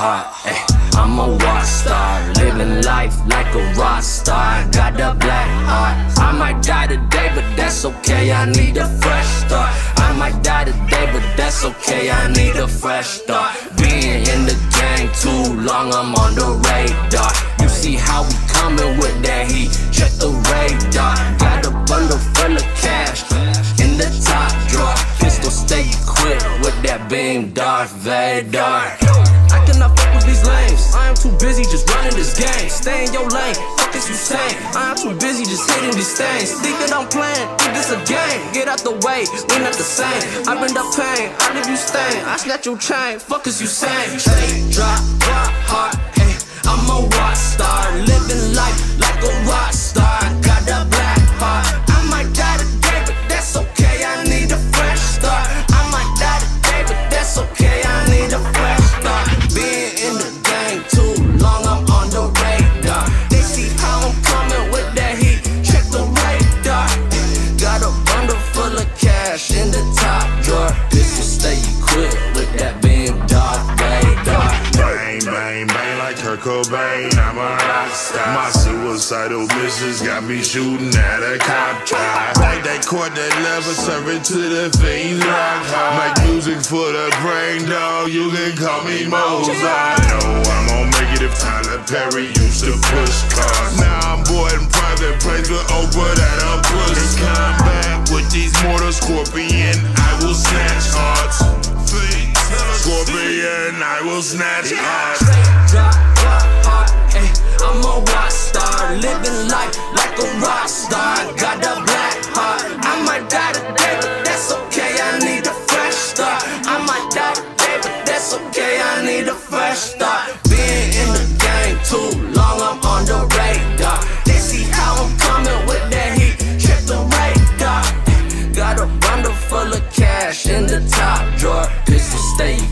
hot. Ay, I'm a rock star, living life like a rock star. Got a black heart. I might die today, but that's okay. I need a fresh start. I might die today, but that's okay. I need a fresh start. Being in the gang too long, I'm on the radar. You see how we coming with that heat? Check the radar. Got a bundle full of cash in the top drawer. Pistol stay equipped with that beam, Darth Vader. I cannot fuck with these lames. I am too busy just running this game. Stay in your lane, fuck is you saying? I am too busy just hitting these things. Thinking I'm playing, think this a game. Get out the way, we not the same. I bend up pain, I leave you stain. I snatch your chain, fuck is you saying? Chain drop, rock hard, hey. I'm a rock star, living life like a rock star. Got a black heart. I might die today, but that's okay. I need a fresh start. I might die today, but that's okay. I need a fresh start. Being in the game too long, I'm on the radar. They see how I'm coming with that heat. Check the radar. Got a bundle full of cash in the top drawer. This will stay equipped with that beam, Darth Vader. Bang, bang, bang. Cobain, I'm a rock star. My suicidal missions got me shooting at a cop car. Like they caught that lever, serving to the fiends rock hard. Make music for the brain, dog. You can call me Mozart. I know I'm on make it if Tyler Perry used to push cars. Now I'm boarding private planes with Oprah that I push. In combat with these mortals, Scorpion, I will snatch hearts. Scorpion, I will snatch hearts. I'm a rock star, living life like a rock star. Got a black heart. I might die today, but that's okay. I need a fresh start. I might die today, but that's okay. I need a fresh start. Being in the game too long, I'm on the radar. They see how I'm coming with that heat. Check the radar. Got a bundle full of cash in the top drawer. This will stay.